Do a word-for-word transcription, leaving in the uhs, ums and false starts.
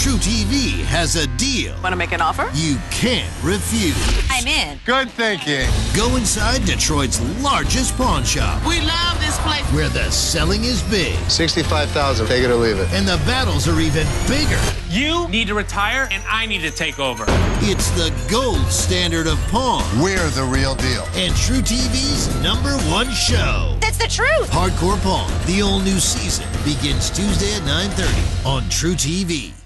truTV has a deal. Want to make an offer? You can't refuse. I'm in. Good thinking. Go inside Detroit's largest pawn shop. We love this place. Where the selling is big. sixty-five thousand dollars, take it or leave it. And the battles are even bigger. You need to retire and I need to take over. It's the gold standard of pawn. We're the real deal. And truTV's number one show. That's the truth. Hardcore Pawn, the all-new season, begins Tuesday at nine thirty on truTV.